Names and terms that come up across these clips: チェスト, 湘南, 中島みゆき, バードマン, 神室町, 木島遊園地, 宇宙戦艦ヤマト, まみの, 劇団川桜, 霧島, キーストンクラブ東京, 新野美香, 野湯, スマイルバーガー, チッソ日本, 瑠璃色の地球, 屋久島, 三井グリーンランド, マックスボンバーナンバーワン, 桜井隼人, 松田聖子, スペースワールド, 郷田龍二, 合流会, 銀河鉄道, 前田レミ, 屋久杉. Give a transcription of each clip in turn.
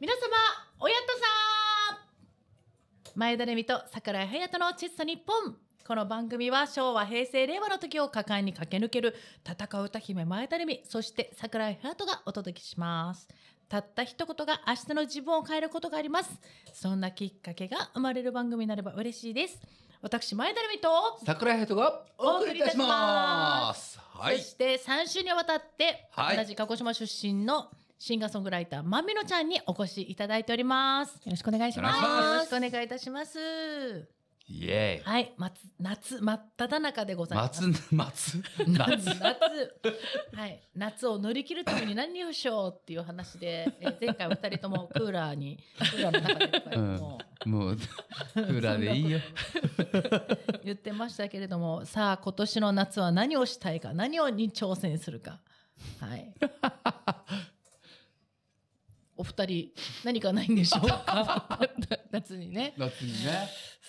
皆様、おやっとさん、前田レミと桜井隼人のチッソ日本。この番組は昭和、平成、令和の時を果敢に駆け抜ける戦う歌姫前田レミ、そして桜井隼人がお届けします。たった一言が明日の自分を変えることがあります。そんなきっかけが生まれる番組になれば嬉しいです。私、前田レミと桜井隼人がお送りいたします。はい、そして3週にわたって、はい、同じ鹿児島出身のシンガーソングライターまみのちゃんにお越しいただいております。よろしくお願いします。よろしくお願いいたします。イエーイ。はい、夏真っ只中でございます。はい、夏を乗り切るために何をしようっていう話で、前回お二人ともクーラーの中でもうクーラーでいいよ言ってましたけれども、さあ今年の夏は何をしたいか、何をに挑戦するか、はい。お二人何かないんでしょうか夏にね。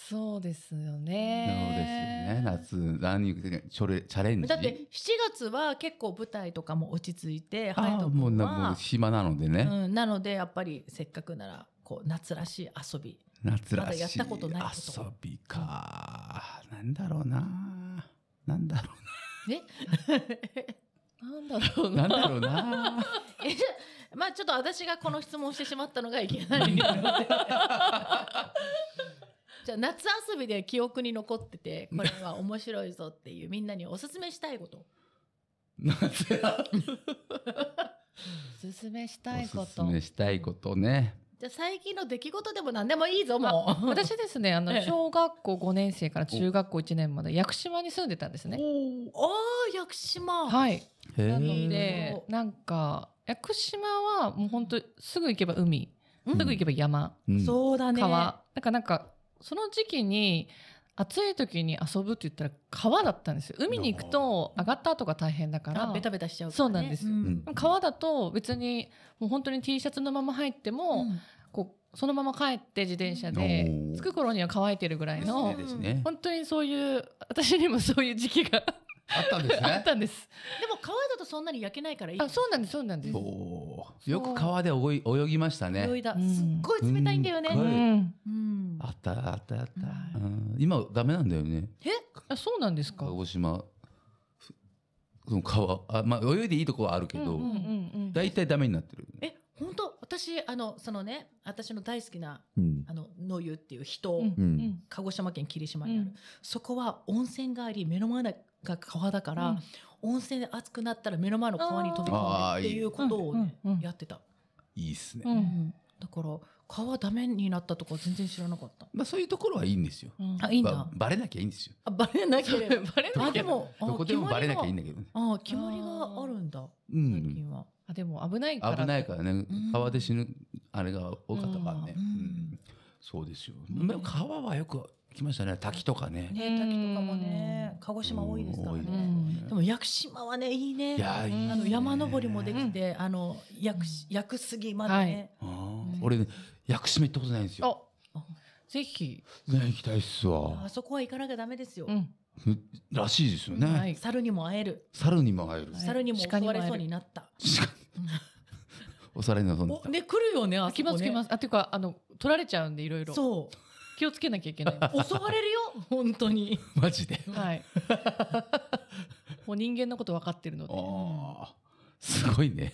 そうですよね。そうですよね。夏何チャレンジ。だって7月は結構舞台とかも落ち着いて、もう暇なのでね、うん。なのでやっぱりせっかくならこう夏らしい遊び。夏らしい遊びか。なんだろうな。なんだろうな。ね。なんだろうな。なんだろうな。まあちょっと私がこの質問をしてしまったのがいけないのでじゃあ夏遊びで記憶に残ってて、これは面白いぞっていうみんなにおすすめしたいこと。おすすめしたいこと、おすすめしたいことね。じゃあ最近の出来事でも何でもいいぞ。もう私ですね、小学校5年生から中学校1年まで屋久島に住んでたんですね。ああ、屋久島。はい。なのでなんか屋久島はもう本当すぐ行けば海、すぐ行けば山、そうだね、川。だからなんかその時期に暑い時に遊ぶって言ったら川だったんですよ。海に行くと上がった後が大変だからベタベタしちゃうからね。そうなんですよ。川だと別にもう本当に T シャツのまま入ってもこうそのまま帰って自転車で着く頃には乾いてるぐらいの、本当にそういう、私にもそういう時期が。あったんですね。あったんです。でも川だとそんなに焼けないからいい。あ、そうなんです、そうなんです。よく川で泳ぎましたね。泳いだ。すっごい冷たいんだよね。あったあったあった。今ダメなんだよね。え？あ、そうなんですか。鹿児島その川、あ、まあ泳いでいいとこはあるけど、だいたいダメになってる。え、本当？私そのね、私の大好きな野湯っていう人、鹿児島県霧島にある。そこは温泉があり、目の前が川だから、温泉で熱くなったら目の前の川に飛び込んでっていうことをやってた。いいっすね。だから川ダメになったとか全然知らなかった。まあそういうところはいいんですよ。あ、いいんだ。バレなきゃいいんですよ。バレなきゃ。あ、でもどこでもバレなきゃいいんだけどね。あ、決まりがあるんだ。最近は。あ、でも危ないから。危ないからね。川で死ぬあれが多かったからね。そうですよ。川はよく。来ましたね、滝とかね。ね、滝とかもね、鹿児島多いですからね。でも屋久島はね、いいね。山登りもできて、屋久杉までね。俺ね、屋久島行ったことないんですよ。ぜひ。ね、行きたいっすわ。あそこは行かなきゃダメですよ。らしいですよね。猿にも会える。猿にも会える。猿にも襲われそうになった。お皿に臨んで。ね、来るよね。来ます来ます。あ、ていうか取られちゃうんでいろいろ。そう。気をつけなきゃいけない。襲われるよ、本当に。マジで。はい。もう人間のこと分かってるので。ああ、すごいね。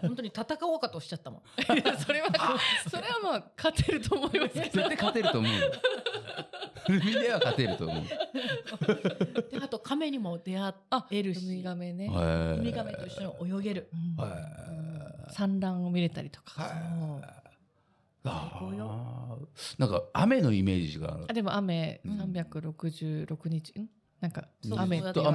本当に戦おうかとおっしちゃったもん。それはまあ勝てると思います。絶対勝てると思う。ルミネは勝てると思う。で、あと亀にも出会えるし、ウミガメね。ウミガメと一緒に泳げる。産卵を見れたりとか。なんか雨のイメージがあ、でも雨366日、なんか雨が降るっ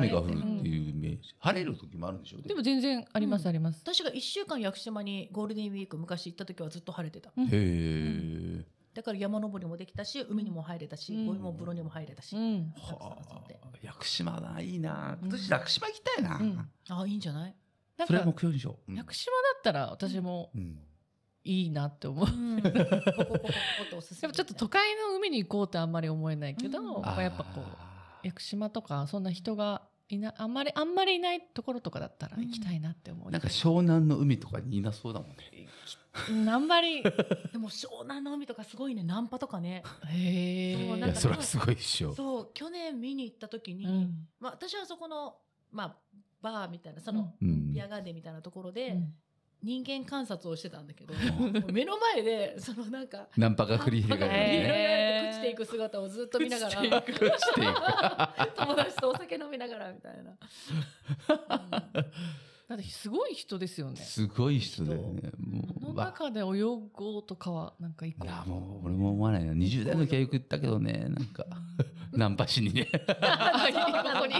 ていうイメージ。晴れる時もあるんでしょう。でも全然ありますあります。私が1週間屋久島にゴールデンウィーク昔行った時はずっと晴れてた。へえ。だから山登りもできたし、海にも入れたし、お湯も風呂にも入れたし。屋久島だ、いいな。今年屋久島行きたいな。あ、いいんじゃない。それは目標でしょ。屋久島だったら私もいいなって思う。ちょっと都会の海に行こうってあんまり思えないけど、やっぱこう屋久島とかそんな人があんまりいないところとかだったら行きたいなって思う。なんか湘南の海とかにいなそうだもんね。行きナンバリでも湘南の海とかすごいね、ナンパとかね。へえ、それはすごいっしょ。そう、去年見に行った時に、まあ、私はそこの、まあ、バーみたいな、そのビアガーデンみたいなところで人間観察をしてたんだけど、目の前でそのなんかナンパが振り広がって朽ちていく姿をずっと見ながら、友達とお酒飲みながらみたいな。だってすごい人ですよね。すごい人だよね。もう中で泳ごうとかはなんか行こう。いや、もう俺も思わないな。20代の教育行ったけどね、なんかナンパしにね。ここに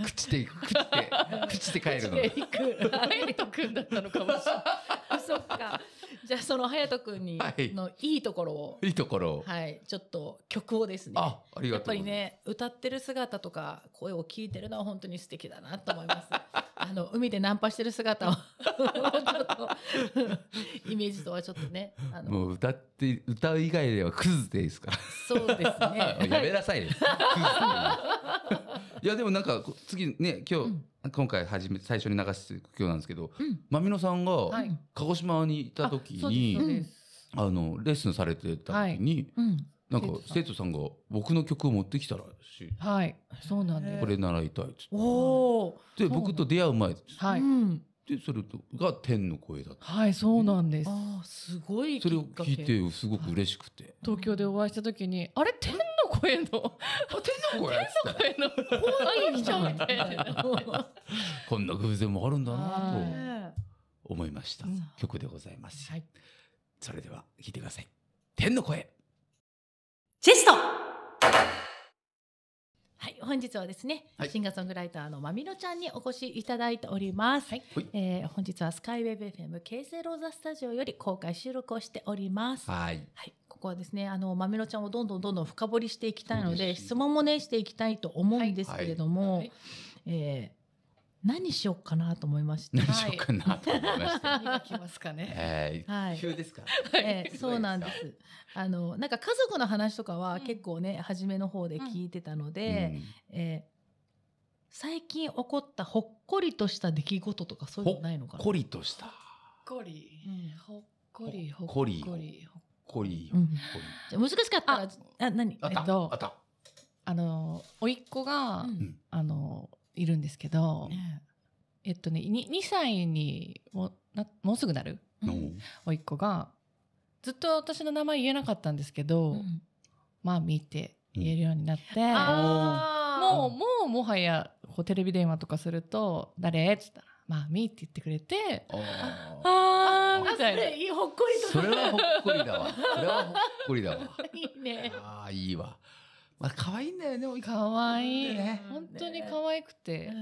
朽ちていく、朽ちて帰るの。朽ちていく。隼人君だったのかもしれない。そっか。じゃあその隼人君にのいいところを、いいところを、はい、ちょっと曲をですね。あ、ありがとうございます。やっぱりね、歌ってる姿とか声を聞いてるのは本当に素敵だなと思います。海でナンパしてる姿をちょっとイメージとはちょっとね、もう歌う以外ではクズでいいですか。そうですね。やめなさい。いやでもなんか次ね、今日、今回最初に流していく曲なんですけど、まみのさんが鹿児島にいた時にレッスンされてた時に、なんか生徒さんが僕の曲を持ってきたらしい。はい、そうなんです。これ習いたいってで、僕と出会う前です。でそれが天の声だった。はい、そうなんです。すごい。それを聞いてすごく嬉しくて、東京でお会いした時に、あれ天の声の、こんな偶然もあるんだなと思いました曲でございます。はい、それでは聞いてください。天の声。チェスト。はい、本日はですね、シンガーソングライターのまみのちゃんにお越しいただいております。はい、本日はスカイウェブ FM 京成ローザスタジオより公開収録をしております。はい。はい。ここはですね、まみのちゃんをどんどん深掘りしていきたいので、質問もねしていきたいと思うんですけれども、何しようかなと思いまして。何しようかなと思いまして。何が来ますかね。急ですか。そうなんです。なんか家族の話とかは結構ね、初めの方で聞いてたので、最近起こったほっこりとした出来事とかそういうのないのかな。ほっこりとした。難しかったら、何？甥っ子がいるんですけど、2歳にもうすぐなる甥っ子がずっと私の名前言えなかったんですけど、まあ見て言えるようになって、もうもはやテレビ電話とかすると誰っつったら「まあ見」って言ってくれて、ほっこりと。それはほっこりだわ。それはほっこりだわ。いいね。ああ、いいわ。まあ可愛いんだよね。可愛い。本当に可愛くて、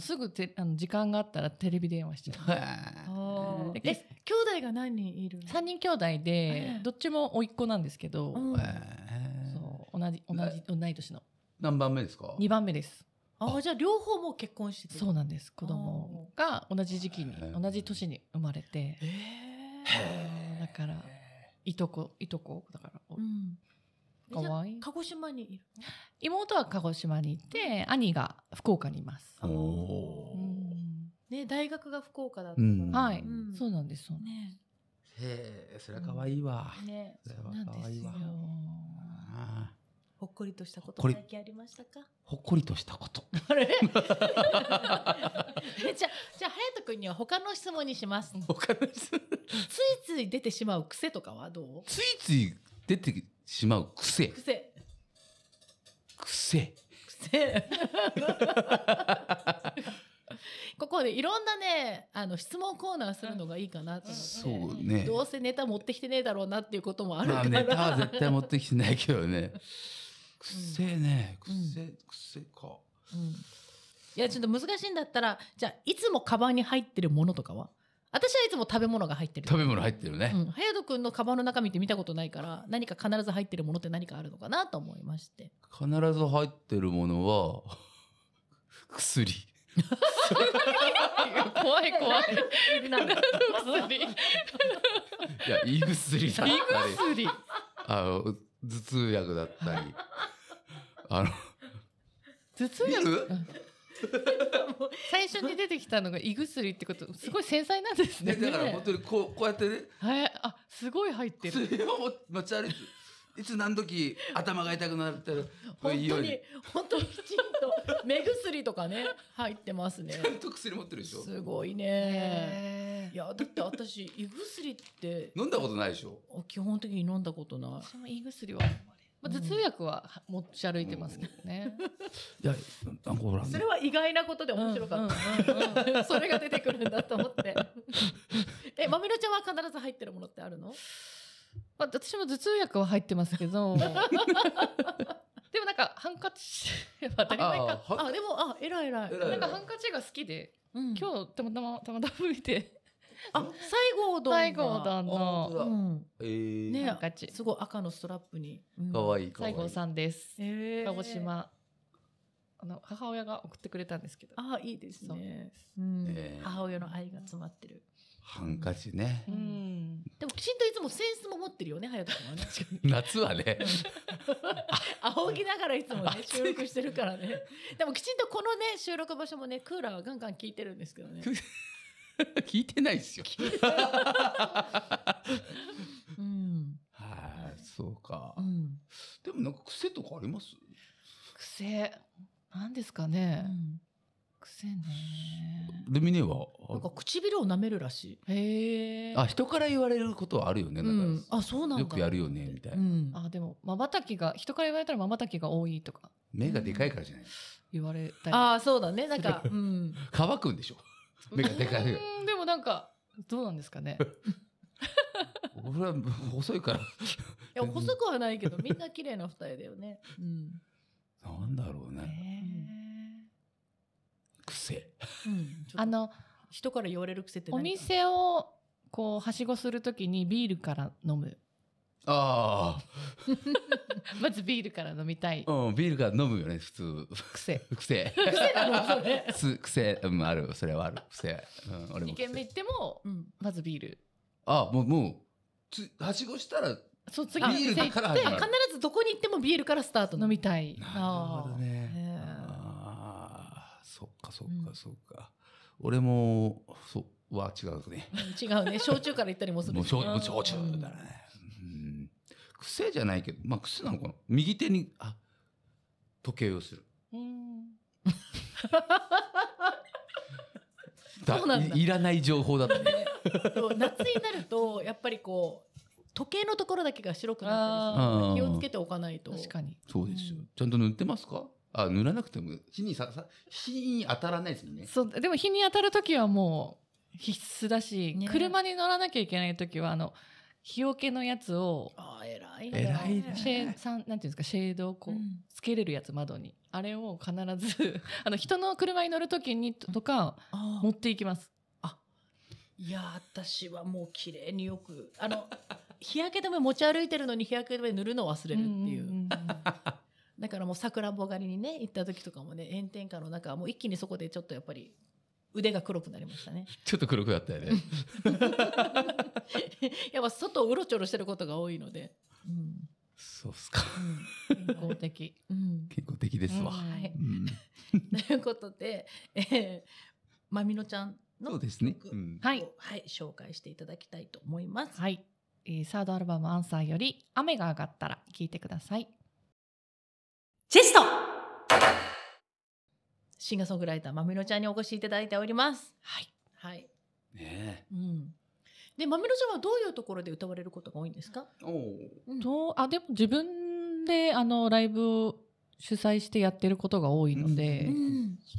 すぐ時間があったらテレビ電話してた。え、兄弟が何人いるの？3人兄弟で、どっちも甥っ子なんですけど、そう同い年の。何番目ですか？2番目です。あ、じゃあ両方もう結婚してて。そうなんです。子供が同じ時期に同じ年に生まれて、だからいとこだから。かわいい。鹿児島にいる。妹は鹿児島にいて、兄が福岡にいます。ね、大学が福岡だったから。はい、そうなんです。へえ、それはかわいいわ。ね、そうなんですよ。ほっこりとしたこと最近ありましたか？ほっこりとしたこと。あれ？じゃあ隼人君には他の質問にします。他の質問。ついつい出てしまう癖とかはどう？ついつい出てしまう癖。癖。ここでいろんなね、質問コーナーするのがいいかなと思って。そうね。どうせネタ持ってきてねえだろうなっていうこともあるから。ネタは絶対持ってきてないけどね。癖か。いや、ちょっと難しいんだったら、じゃあいつもカバンに入ってるものとかは？私はいつも食べ物が入ってる。食べ物入ってるね。隼人君のカバンの中見て見たことないから、何か必ず入ってるものって何かあるのかなと思いまして。必ず入ってるものは薬。怖い。いや、胃薬だったり、頭痛薬だったり、頭痛薬最初に出てきたのが胃薬ってことすごい繊細なんですね。だから本当にこうやってね、あ、すごい入ってる。それを持ち歩いていつ何時頭が痛くなったら本当にきちんと目薬とかね入ってますね。ちゃんと薬持ってるでしょ。すごいね。いやだって私胃薬って飲んだことないでしょ。基本的に飲んだことない。私も胃薬はまあ、頭痛薬は持ち歩いてますけどね。いや、それは意外なことで面白かった。それが出てくるんだと思って。まみろちゃんは必ず入ってるものってあるの？まあ、私も頭痛薬は入ってますけど。でもなんかハンカチは当たり前か。あ、でも、あ、偉い偉い。なんかハンカチが好きで、今日たまたま見て。あ、西郷どんのね、すごい赤のストラップに可愛い西郷さんです。鹿児島、母親が送ってくれたんですけど。あ、いいですね。母親の愛が詰まってる。ハンカチね。でもきちんといつもセンスも持ってるよね、隼人君は。夏はね。仰ぎながらいつもね収録してるからね。でもきちんとこのね収録場所もねクーラーはガンガン効いてるんですけどね。聞いてないですよ。はい、そうか。でもなんか癖とかあります？癖なんですかね。癖ね。ルミネはなんか唇を舐めるらしい。へえ。あ、人から言われることはあるよね。あ、そうなんだ。よくやるよねみたいな。あ、でも瞬きが人から言われたら瞬きが多いとか。目がでかいからじゃない？言われたり。あ、そうだね。なんか乾くんでしょ。目がでかい。でもなんかどうなんですかね。俺は細いから。いや細くはないけどみんな綺麗な二人だよね。なんだろうね。癖。人から言われる癖って何？お店をこうはしごするときにビールから飲む。ああ。まずビールから飲みたい。うん、ビールから飲むよね、普通。癖なのそれ。癖、うん、ある、それはある。癖。うん、俺も。2軒目行っても、まずビール。あ、もう、はしごしたら、そう、次ビールから始まる。必ずどこに行ってもビールからスタート飲みたい。なるほどね。ああ、そっかそっかそっか。俺も、は違うね。違うね。焼酎から行ったりもする。もう焼酎だからね。癖じゃないけど、まあ癖なのかな。右手に時計をする。いらない情報だったね。夏になるとやっぱりこう時計のところだけが白くなったりする。気をつけておかないと。確かに。そうですよ。ちゃんと塗ってますか？あ、塗らなくても日に当たらないですよね。そうでも日に当たるときはもう必須だし、車に乗らなきゃいけないときは日よけのやつを、偉いね。なんていうんですか、シェードをこう、つけれるやつ、窓に。あれを必ず、人の車に乗るときにとか、持っていきます。いや、私はもう綺麗によく、日焼け止め持ち歩いてるのに日焼け止め塗るのを忘れるっていう。だからもう桜んぼ狩りにね、行った時とかもね、炎天下の中、もう一気にそこでちょっとやっぱり、腕が黒くなりましたね。ちょっと黒くなったよね。やっぱ外をうろちょろしてることが多いので。そうっすか。健康的。健康的ですわ。ということで、まみのちゃんの曲を紹介していただきたいと思います。はい。サードアルバムアンサーより雨が上がったら聴いてください。チェストシンガーソングライターまみろちゃんにお越しいただいております。はいはい。ねえ。うん。でまみろちゃんはどういうところで歌われることが多いんですか？でも自分でライブを主催してやってることが多いので、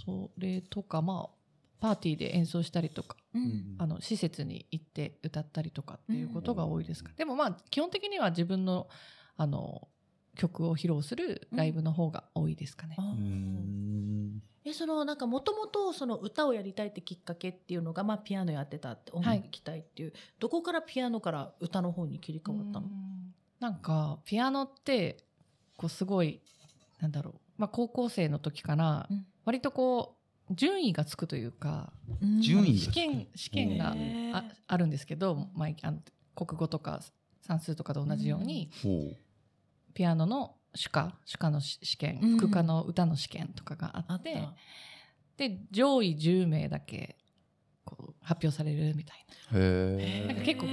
それとかパーティーで演奏したりとか、施設に行って歌ったりとかっていうことが多いですか。でも基本的には自分の曲を披露するライブの方が多いですかね。なんかもともと歌をやりたいってきっかけっていうのが、ピアノやってたって音楽聴きたいっていう、はい、どこからピアノから歌の方に切り替わったの？なんかピアノってこうすごいなんだろう、高校生の時から割とこう順位がつくというか、試験があるんですけど、国語とか算数とかと同じように、ピアノの主科の試験、副科の歌の試験とかがあって、で上位10名だけこう発表されるみたいな。へー。なんか結構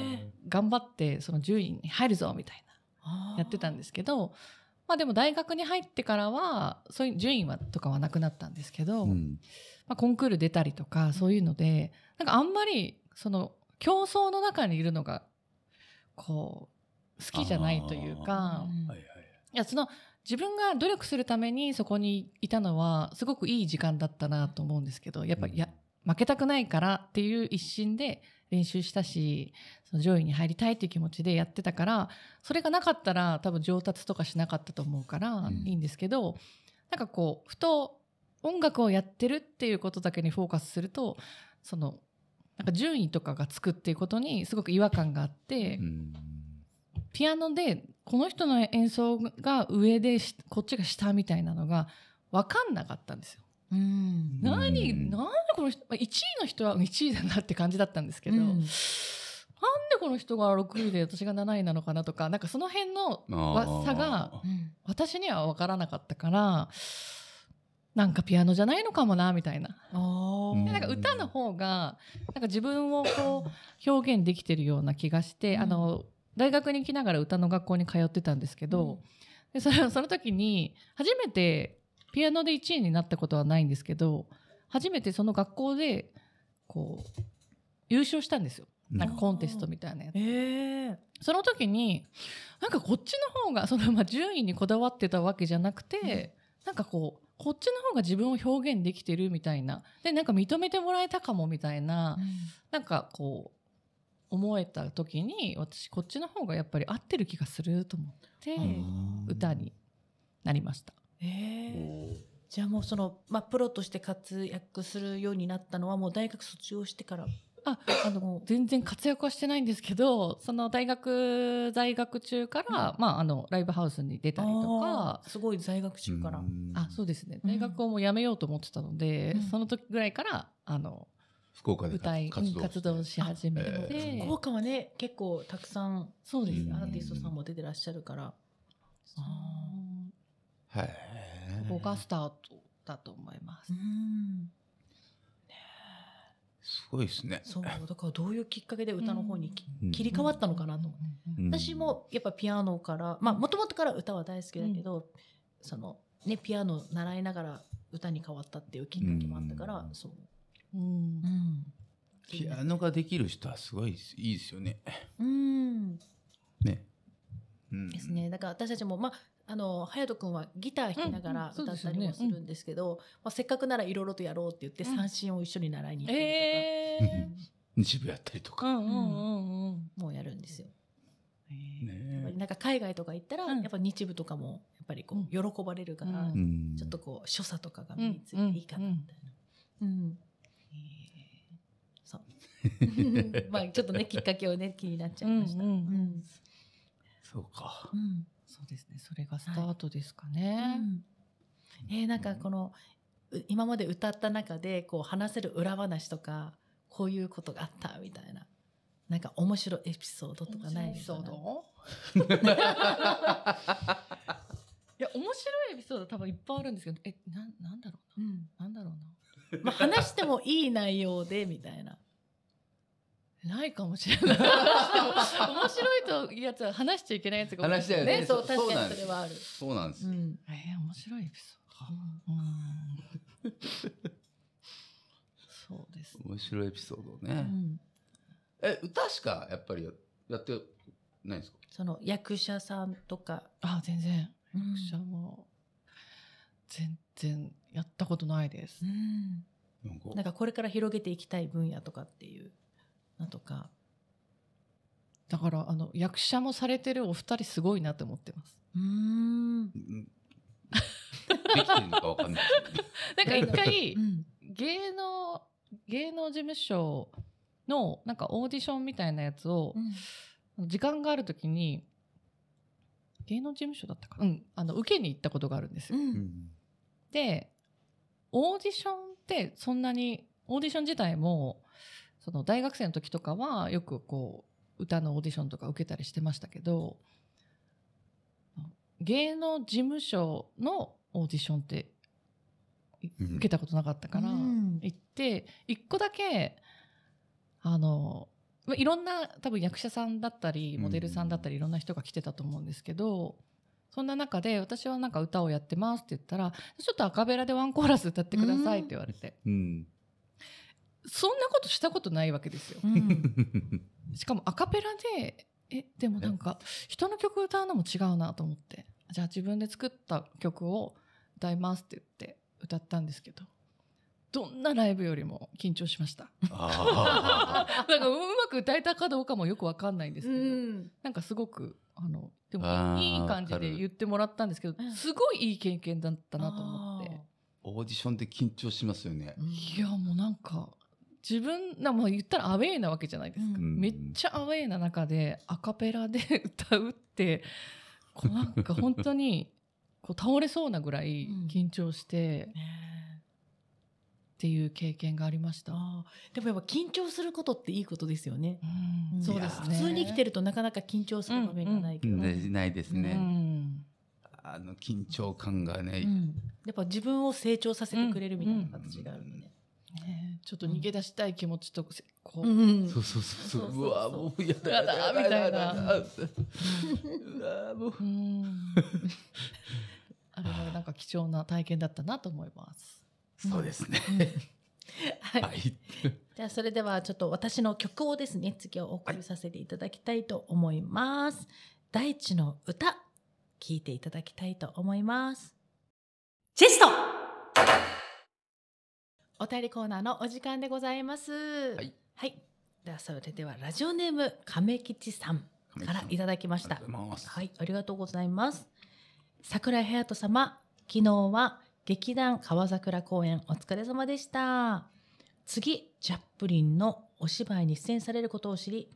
頑張ってその10位に入るぞみたいなやってたんですけど、まあ、でも大学に入ってからはそういう順位はとかはなくなったんですけど、うんまあ、コンクール出たりとかそういうのでなんかあんまりその競争の中にいるのがこう好きじゃないというか、いやその自分が努力するためにそこにいたのはすごくいい時間だったなと思うんですけど、やっぱり負けたくないからっていう一心で練習したし、その上位に入りたいっていう気持ちでやってたから、それがなかったら多分上達とかしなかったと思うからいいんですけど、うん、なんかこうふと音楽をやってるっていうことだけにフォーカスすると、そのなんか順位とかがつくっていうことにすごく違和感があって、うん、ピアノでこの人の演奏が上でこっちが下みたいなのが分かんなかったんですよ。うん、なんでこの人、1位の人は1位だなって感じだったんですけど、うん、なんでこの人が6位で私が7位なのかなとか、なんかその辺の差が私には分からなかったから、なんかピアノじゃないのかもなみたいな。なんか歌の方がなんか自分をこう表現できてるような気がして、うん、大学に行きながら歌の学校に通ってたんですけど、うん、でその時に初めてピアノで1位になったことはないんですけど、初めてその学校でこう優勝したんですよ。なんかコンテストみたいなやつ、その時になんかこっちの方がその、まあ、順位にこだわってたわけじゃなくて、うん、なんかこうこっちの方が自分を表現できてるみたいな、でなんか認めてもらえたかもみたいな、うん、なんかこう思えた時に、私こっちの方がやっぱり合ってる気がすると思って歌になりました。じゃあもうその、まあ、プロとして活躍するようになったのはもう大学卒業してから？全然活躍はしてないんですけど、その大学在学中から、うんまあ、ライブハウスに出たりとか。すごい在学中から。そうですね、大学をもう辞めようと思ってたので、うん、その時ぐらいから福岡で舞台活動し始めて、福岡はね結構たくさんそうです、ね、アーティストさんも出てらっしゃるから。ここがスタートだと思います。すごいですね。そう、だからどういうきっかけで歌の方に切り替わったのかなと。私もやっぱピアノから、まあもともとから歌は大好きだけど、そのねピアノ習いながら歌に変わったっていうきっかけもあったから、そう。ピアノができる人はすごいいいですよね。ね。ですね。だから私たちもまあ。隼人君はギター弾きながら歌ったりもするんですけど、せっかくならいろいろとやろうって言って三線を一緒に習いに行ったりとか、一部やったりとかもうやるんですよ。なんか海外とか行ったらやっぱ日部とかもやっぱりこう喜ばれるから、ちょっとこう所作とかが身についていいかなみたいな。そうまあちょっとねきっかけをね気になっちゃいました。そうか。そうですね、それがスタートですかね。なんかこの今まで歌った中でこう話せる裏話とか、こういうことがあったみたいな、なんか面白いエピソードとかないですかね。いや面白いエピソード多分いっぱいあるんですけど、なんだろうな、なんだろうな、まあ話してもいい内容でみたいな。ないかもしれない。面白いというやつは話しちゃいけないやつが多いですよね。そう、確かにそれはある。そうなんです。面白いエピソード。そうです。面白いエピソードね。歌しかやっぱりやってないんですか？その役者さんとか。全然。役者も全然やったことないです。なんかこれから広げていきたい分野とかっていう。とかだから役者もされてるお二人すごいなと思ってます。できてるのかわかんない。なんか一回芸能事務所のなんかオーディションみたいなやつを、時間があるときに芸能事務所だったかな、受けに行ったことがあるんですよ。でオーディションってそんなにオーディション自体もその大学生の時とかはよくこう歌のオーディションとか受けたりしてましたけど、芸能事務所のオーディションって受けたことなかったから行って、一個だけいろんな多分役者さんだったりモデルさんだったりいろんな人が来てたと思うんですけど、そんな中で私はなんか歌をやってますって言ったら、ちょっとアカベラでワンコーラス歌ってくださいって言われて、そんなことしたことないわけですよ。しかもアカペラででもなんか人の曲歌うのも違うなと思って、じゃあ自分で作った曲を歌いますって言って歌ったんですけど、どんなライブよりも緊張しました。なんかうまく歌えたかどうかもよくわかんないんですけど、なんかすごくでもいい感じで言ってもらったんですけど、すごいいい経験だったなと思って。オーディションって緊張しますよね。いやもうなんか自分な、もう言ったらアウェーなわけじゃないですか。めっちゃアウェーな中でアカペラで歌うって、こうなんか本当にこう倒れそうなぐらい緊張して。っていう経験がありました。でもやっぱ緊張することっていいことですよね。そうですね。普通に生きてるとなかなか緊張する場面がないけど、ないですね。緊張感がね、やっぱ自分を成長させてくれるみたいな形があるのね。ちょっと逃げ出したい気持ちとこう、そうそうそう、うわもうやだやだみたいな、もうあれはなんか貴重な体験だったなと思います。そうですね。はい。じゃあそれではちょっと私の曲をですね、次はお送りさせていただきたいと思います。大地の歌、聴いていただきたいと思います。ジェスト。お便りコーナーのお時間でございます。はい。はい。ではそれではラジオネーム亀吉さんからいただきました。はい、ありがとうございます。桜井隼人様、昨日は劇団川桜公演お疲れ様でした。次、チャップリンのお芝居に出演されることを知り、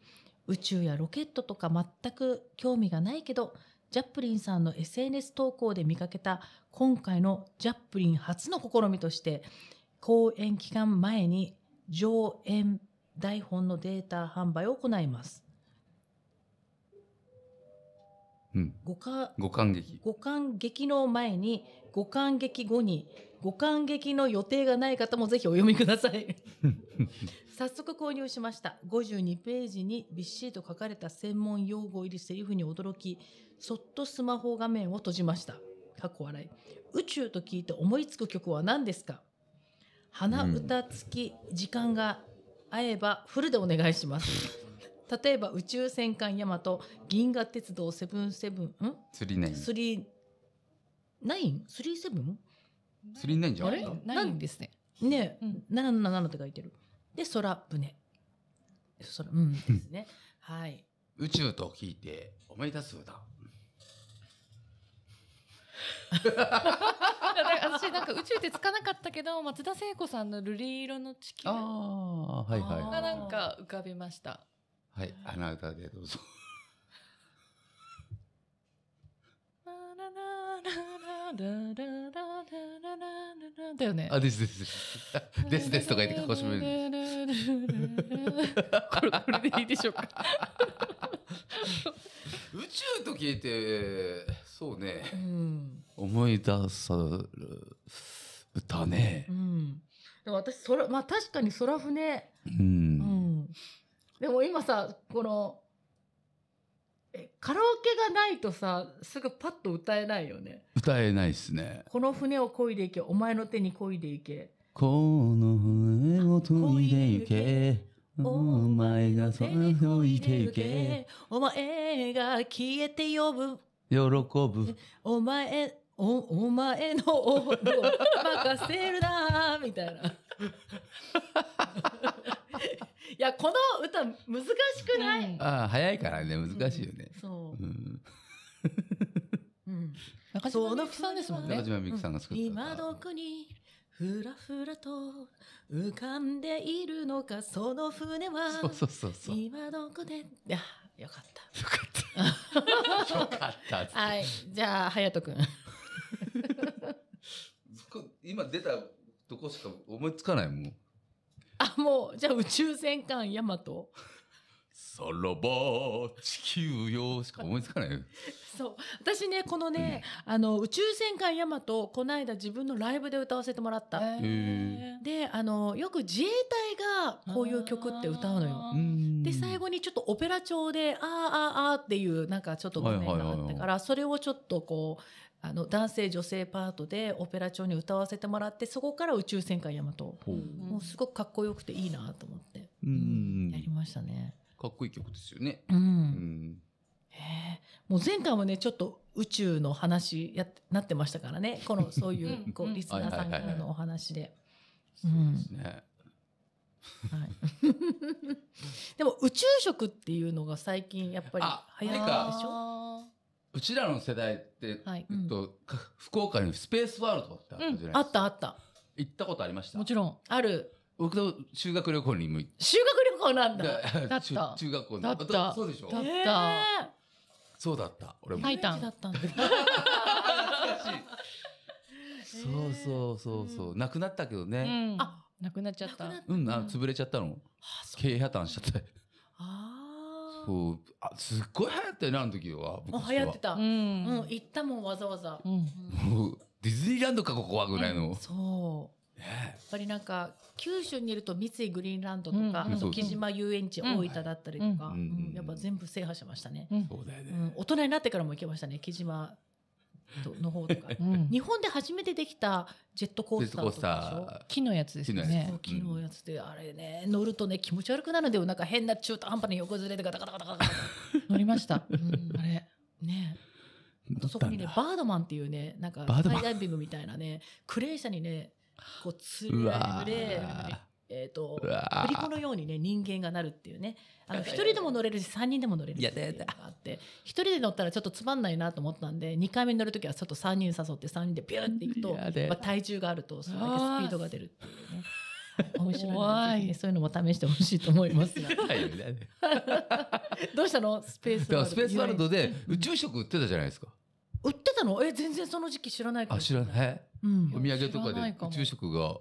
宇宙やロケットとか全く興味がないけど、チャップリンさんの SNS 投稿で見かけた今回のチャップリン初の試みとして、公演期間前に上演台本のデータ販売を行います。五感劇の前に、五感劇後に、五感劇の予定がない方もぜひお読みください。早速購入しました。52ページにびっしりと書かれた専門用語入りセリフに驚き、そっとスマホ画面を閉じました。過去笑い。宇宙と聞いて思いつく曲は何ですか？鼻歌付き、時間が合えばフルでお願いします。例えば宇宙戦艦ヤマト、銀河鉄道セブン、39じゃない？ないですね。ね、77って書いてる。で空船、ですね。はい。宇宙と聞いて思い出す歌。私なんか宇宙ってつかなかったけど、松田聖子さんの瑠璃色の地球がなんか浮かびました。はい、あなたでどうぞ。だよね。あ、ですとか言ってこしめる。これでいいでしょうか。宇宙と聞いて、そうね。思い出さる歌ね。でも私まあ確かに空船。でも今さ、このカラオケがないとさ、すぐパッと歌えないよね。歌えないですね。この船を漕いでいけ、お前の手に漕いでいけ。この船を漕いでいけ、お前がそれを漕いでいけ。お前が消えて呼ぶ、喜ぶ。お前のオールを任せるなみたいな。いや、この歌難しくない？ああ、早いからね、難しいよね。中島みゆきさんですもんね。中島みゆきさんが作った。今どこにふらふらと浮かんでいるのか、その船は。今どこで。よかった。よかった。はい、じゃあ、隼人君。今出たとこしか思いつかないもん。あ、もうじゃあ宇宙戦艦ヤマト。さらば地球よしか思いつかないそう私ねこのね、うん、宇宙戦艦ヤマトをこの間自分のライブで歌わせてもらった。でよく自衛隊がこういう曲って歌うのよ。で最後にちょっとオペラ調で「あーあーあー」っていうなんかちょっと場面があったから、それをちょっとこう男性女性パートでオペラ調に歌わせてもらって、そこから宇宙戦艦ヤマトもうすごくかっこよくていいなと思ってやりましたね。かっこいい曲ですよね。もう前回もねちょっと宇宙の話なってましたからね、このそういうこうリスナーさんからのお話で。そうですね。でも宇宙食っていうのが最近やっぱり流行ってるでしょ。うちらの世代って、福岡にスペースワールドってあったじゃないですか。あったあった。行ったことありました？もちろん。ある。僕の修学旅行にも行った。修学旅行なんだ。だった。中学校に。だった。そうでしょ？だった。そうだった。俺も。タイタンだったんだ。そうそうそうそう。なくなったけどね。あ、なくなっちゃった。うん、潰れちゃったの。経営破綻しちゃった。ああ。そう、すっごい流行ったよね、あの時は。流行ってた。うん、行ったもん、わざわざ。ディズニーランドか、ここはぐらいの。そう。やっぱりなんか、九州にいると三井グリーンランドとか、木島遊園地大分だったりとか、やっぱ全部制覇しましたね。そうだよね。大人になってからも行けましたね、木島の方とか。日本で初めてできたジェットコースターとか、木のやつですね。木のやつであれね、乗るとね気持ち悪くなるんだよ。なんか変な中途半端に横ずれでガタガタガタガタ乗りました。あれね。あとそこにねバードマンっていうねなんかスカイダイビングみたいなねクレー車にねこうつるられて。振り子のようにね人間がなるっていうね、1人でも乗れるし3人でも乗れるしっていうのがあって、1人で乗ったらちょっとつまんないなと思ったんで2回目に乗るときはちょっと3人誘って3人でビューっていくと、まあ体重があるとそれだけスピードが出るっていうね面白いね。そういうのも試してほしいと思いますがどうしたのスペースワールド。スペースワールドで宇宙食売ってたじゃないですか。売ってたの？全然その時期知らないから。知らない。お土産とかで宇宙食が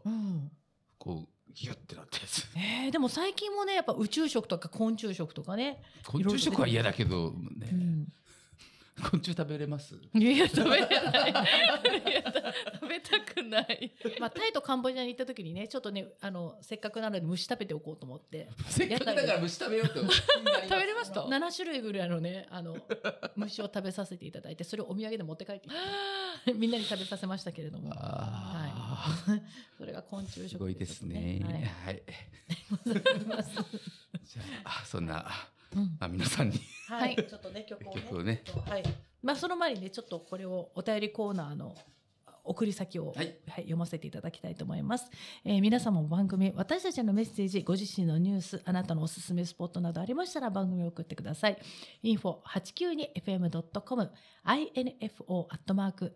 こうギュッてなったやつ。でも最近もねやっぱ宇宙食とか昆虫食とかね。昆虫食は嫌だけどね、昆虫食べれます？いや食べれない。食べたくない。まあタイとカンボジアに行った時にねちょっとねせっかくなので虫食べておこうと思って。せっかくだから虫食べようと。食べれました。7種類ぐらいのね虫を食べさせていただいて、それをお土産で持って帰ってみんなに食べさせましたけれども、はい、それが昆虫食ですね。すごいですね。はい。じゃあそんな、まあ皆さんに、はい、ちょっとね曲をね、はい、まあその前にねちょっとこれをお便りコーナーの送り先を、はいはい、読ませていただきたいと思います。皆様も番組、私たちへのメッセージ、ご自身のニュース、あなたのおすすめスポットなどありましたら番組を送ってください。info892fm.com、info@892fm.com、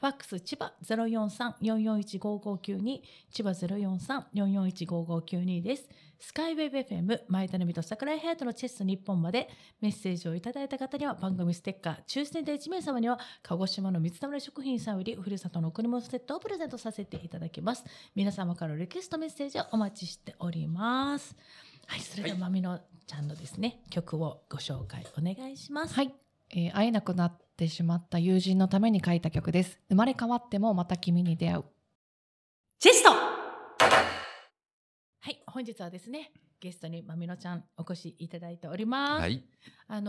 ファックス千葉043-441-5592、千葉043-441-5592です。スカイウェブ FM 前田波と桜井隼人のチェス日本までメッセージをいただいた方には番組ステッカー、抽選で1名様には鹿児島の水溜り食品さんよりふるさとの贈り物セットをプレゼントさせていただきます。皆様からリクエストメッセージをお待ちしております。はい、それではまみのちゃんのですね、曲をご紹介お願いします。はい、会えなくなってしまった友人のために書いた曲です。生まれ変わってもまた君に出会う。チェスト。はい、本日はですね、ゲストにまみのちゃんお越しいただいております。はい、まみの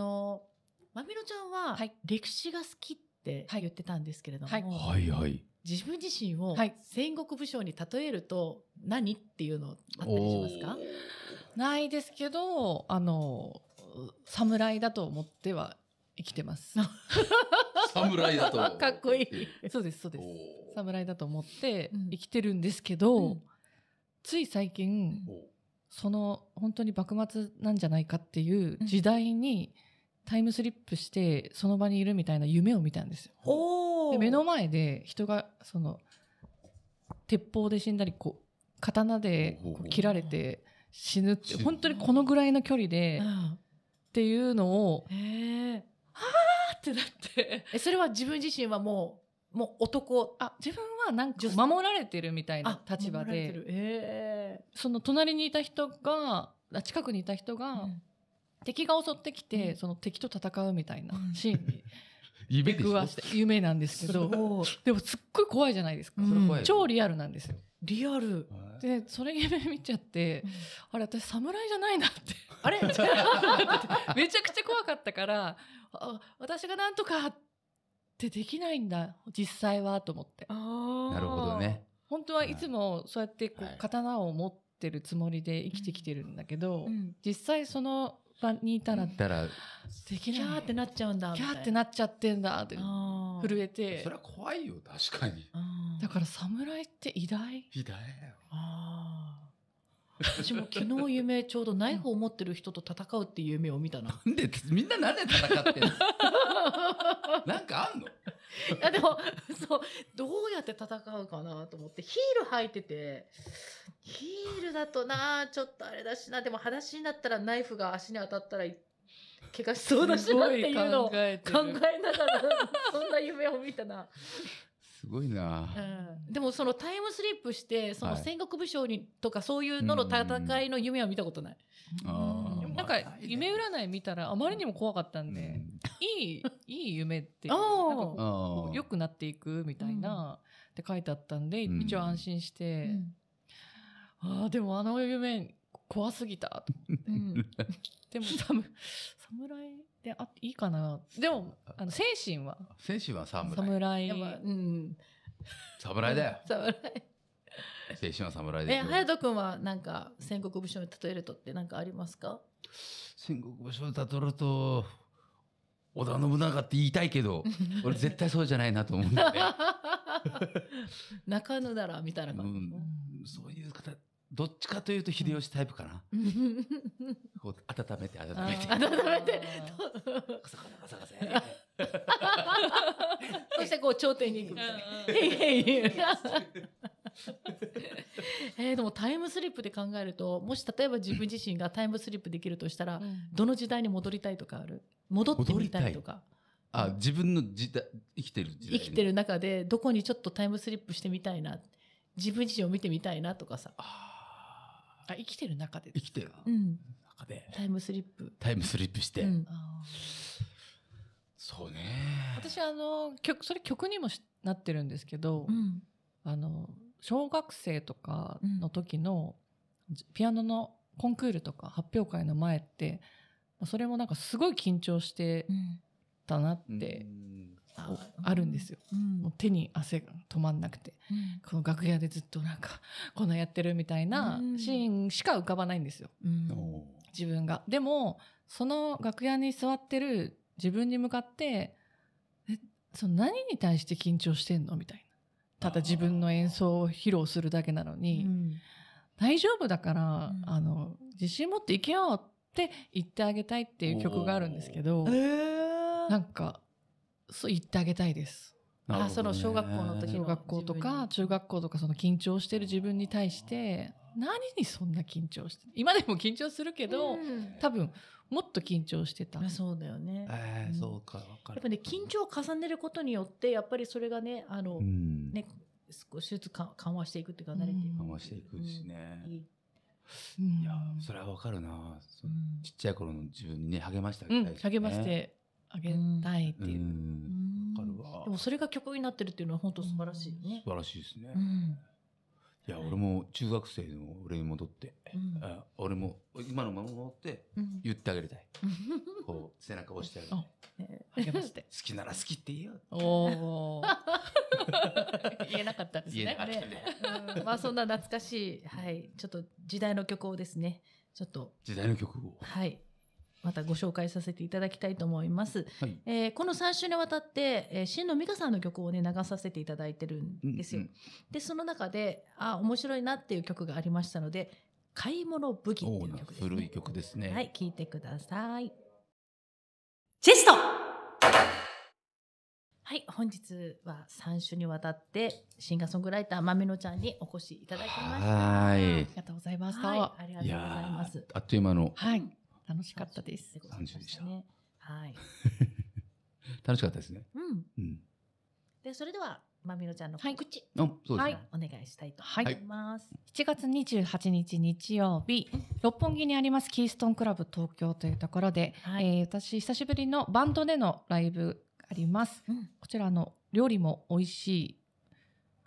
ちゃんは、はい、歴史が好きって言ってたんですけれども、はいはい、自分自身を戦国武将に例えると何っていうのあったりしますか？はい、ないですけど、侍だと思っては生きてます。侍だと。かっこいい。そうですそうです。侍だと思って生きてるんですけど。つい最近その本当に幕末なんじゃないかっていう時代にタイムスリップしてその場にいるみたいな夢を見たんですよ。で目の前で人がその鉄砲で死んだりこう刀で切られて死ぬって本当にこのぐらいの距離でっていうのをはあってなって。それは自分自身はもう男、自分はなんか守られてるみたいな立場で、その隣にいた人が近くにいた人が敵が襲ってきて、その敵と戦うみたいなシーンに夢なんですけど、でもすっごい怖いじゃないですか。超リアルなんですよ。リアルでそれ夢見ちゃって、あれ私侍じゃないなって、あれめちゃくちゃ怖かったから、私がなんとかってできないんだ実際はと思って。なるほどね。本当はいつもそうやってこう刀を持ってるつもりで生きてきてるんだけど、実際その場にいたらできない、キャーってなっちゃうんだ、キャーってなっちゃってんだって震えて。それは怖いよ、確かに。だから侍って偉大だよ。私も昨日夢、ちょうどナイフを持ってる人と戦うっていう夢を見たな。なんでみんななんで戦ってんの？なんかあんの？いやでもそう、どうやって戦うかなと思って、ヒール履いてて、ヒールだとなちょっとあれだしな、でも裸足になったらナイフが足に当たったら怪我しそうだしなっていうのを考えながらそんな夢を見たな。すごいな、うん、でもそのタイムスリップしてその戦国武将にとかそういうのの戦いの夢は見たことない。なんか夢占い見たらあまりにも怖かったんで、いい夢ってなんかこう良くなっていくみたいなって書いてあったんで、一応安心して、でもあの夢怖すぎたと思って、でも侍でいいかな。でも精神は侍、やっぱ侍だよ。精神は侍で。隼人君はなんか戦国武将に例えるとって何かありますか？戦国武将に例えると織田信長って言いたいけど、俺絶対そうじゃないなと思うんだよね。中野だらみたいな感じ、そういう方。どっちかというと秀吉タイプかな。こう温めてガサガサガサガサ。そしてこう頂点に行くみたいな。でもタイムスリップで考えると、もし例えば自分自身がタイムスリップできるとしたら、どの時代に戻りたいとかある？戻ってみたいとか。あ、自分の時代、生きてる中でどこにちょっとタイムスリップしてみたいな、自分自身を見てみたいなとかさ。あ、生きてる中で。生きてる中で。タイムスリップして。そうね。私それ曲にもなってるんですけど、小学生とかの時のピアノのコンクールとか発表会の前って、それもなんかすごい緊張してたなってあるんですよ。もう手に汗が止まんなくて、この楽屋でずっとなんかこんなやってるみたいなシーンしか浮かばないんですよ、自分が。でもその楽屋に座ってる自分に向かってその何に対して緊張してんのみたいな。ただ自分の演奏を披露するだけなのに、大丈夫だから、自信持っていけよって言ってあげたいっていう曲があるんですけど、なんかそう言ってあげたいです。あ、その小学校の時の、小学校とか中学校とか、その緊張してる自分に対して、何にそんな緊張して、今でも緊張するけど、多分もっと緊張してた。そうだよね。そうか、わかる。やっぱね、緊張を重ねることによってやっぱりそれがね、ね、少しずつ緩和していくっていうか、慣れていく、緩和していくしね。いや、それはわかるな。ちっちゃい頃の自分にね、励ましてあげたい。励ましてあげたいっていう。わかるわ。でもそれが曲になってるっていうのは本当素晴らしいね。素晴らしいですね。いや、俺も中学生の俺に戻って、俺も今のまま戻って言ってあげたい。こう背中を押してあげたい。励まして。好きなら好きって言えよ。おお。言えなかったですね。まあそんな懐かしい、ちょっと時代の曲をですね、ちょっと時代の曲をまたご紹介させていただきたいと思います。この3週にわたって、新野美香さんの曲をね、流させていただいてるんですよ。で、その中で、面白いなっていう曲がありましたので、買い物ブギっていう曲ですね。古い曲ですね。はい、聴いてください。チェスト！はい、本日は3週にわたってシンガーソングライターまめのちゃんにお越しいただきました。ありがとうございました。ありがとうございます。あっという間の。楽しかったです。楽しかったですね。で、それではまみろちゃんの告知、はい、お願いしたいと思います、はい、7月28日日曜日、六本木にありますキーストンクラブ東京というところで、はい私久しぶりのバンドでのライブあります、うん、こちらの料理も美味しい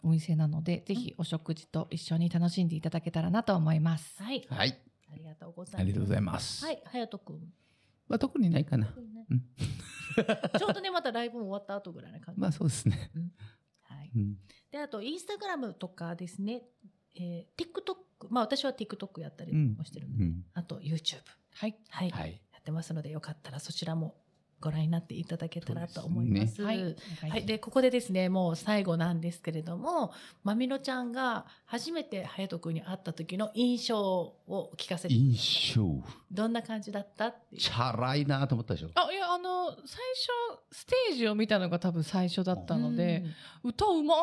お店なので、ぜひお食事と一緒に楽しんでいただけたらなと思います、うん、はい、はい、ありがとうございます。ありがとうございます。はい、はやとくんは特にないかな、ねうん、ちょうどねまたライブも終わった後ぐらいな感じまあそうですね、うんはいうん、であとインスタグラムとかですね、TikTok、まあ、私は TikTok やったりもしてるので、うんうん、あと YouTube、はいはいはい、やってますので、よかったらそちらもご覧になっていただけたらと思います。はいはい、でここでですね、もう最後なんですけれども、まみろちゃんが初めてはやとくんに会った時の印象を聞かせてください。印象。どんな感じだったっていう。チャラいなと思ったでしょ。あ、いや最初ステージを見たのが多分最初だったので、歌うまー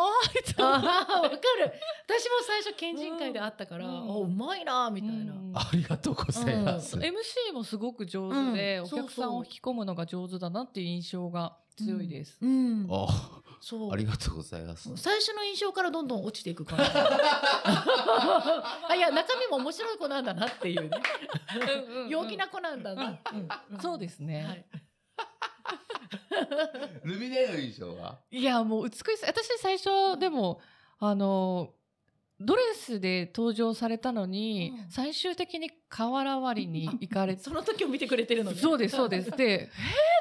いと思って。ああ、わかる。私も最初県人会で会ったから、うまいなーみたいな。ありがとうございます。MC もすごく上手で、お客さんを引き込むのが上手だなっていう印象が強いです。うんうん、あ、そう。ありがとうございます。最初の印象からどんどん落ちていく感じ。あ、いや中身も面白い子なんだなっていうね。陽気な子なんだな。そうですね。はいルミネの印象は？いやもう美しい。私最初でもドレスで登場されたのに、うん、最終的に瓦割りに行かれて、その時を見てくれてるのね。そうですそうです。で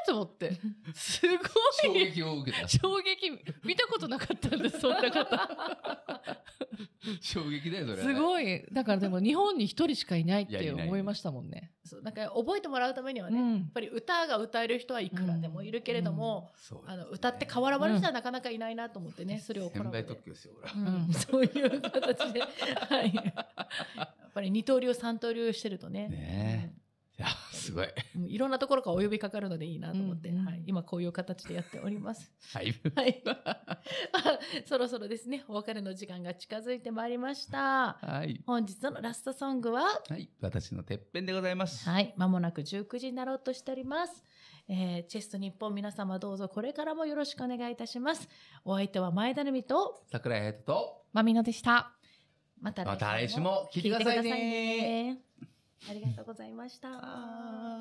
と思ってすごい衝撃を受けた。衝撃、見たことなかったんですそんな方。衝撃だよそれ。すごい。だからでも日本に一人しかいないって思いましたもんね。そうなんか覚えてもらうためにはね、うん、やっぱり歌が歌える人はいくらでもいるけれども、うんうんね、歌って瓦割りじゃなかなかいないなと思ってね、うん、それをコラボで、うん、そういう形で、はい、やっぱり二刀流三刀流してるとね。ねいやすごい。いろんなところからお呼びかかるのでいいなと思って、うんはい、今こういう形でやっております。はい。はい、そろそろですね、お別れの時間が近づいてまいりました。はい。本日のラストソングは、はい、私のてっぺんでございます。はい。まもなく19時になろうとしております。チェスト日本皆様どうぞこれからもよろしくお願いいたします。お相手は前田留美と桜井彩斗とまみのでした。また来週も聞いてくださいね。ありがとうございました。